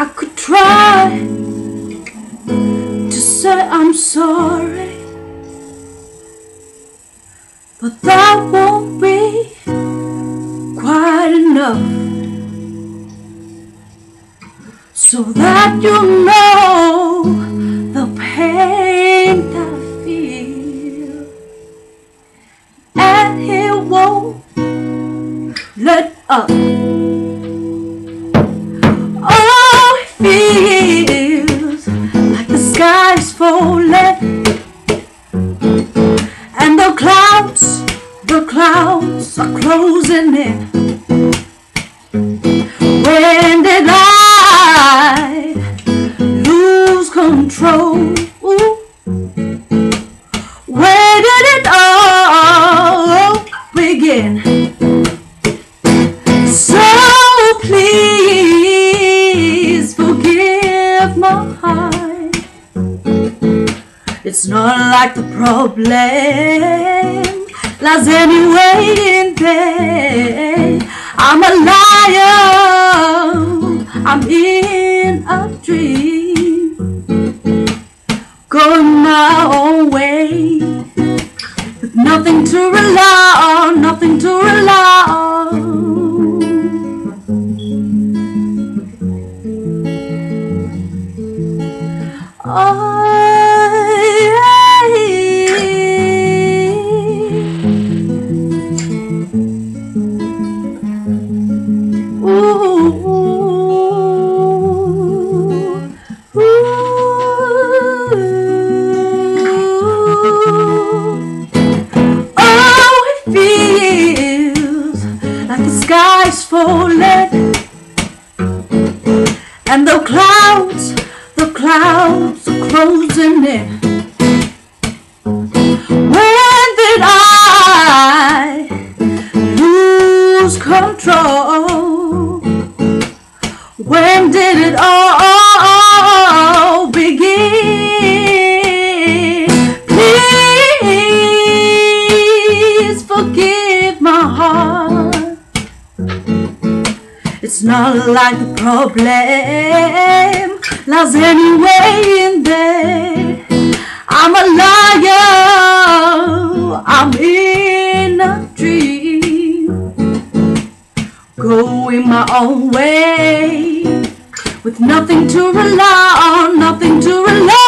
I could try to say I'm sorry, but that won't be quite enough. So that you know the pain that I feel, and he won't let up. Feels like the sky is falling and the clouds are closing in. When did I lose control? Where did it all begin? So my heart, it's not like the problem lies anyway in there. I'm a liar, I'm in a dream, going my own way, with nothing to rely on, nothing to rely on. Oh, it feels like the sky is falling and the clouds are closing in. When did I lose control? When did it all begin? Please forgive my heart. It's not like the problem lies anyway in there. I'm a liar, I'm in a dream, going my own way, with nothing to rely on, nothing to rely on.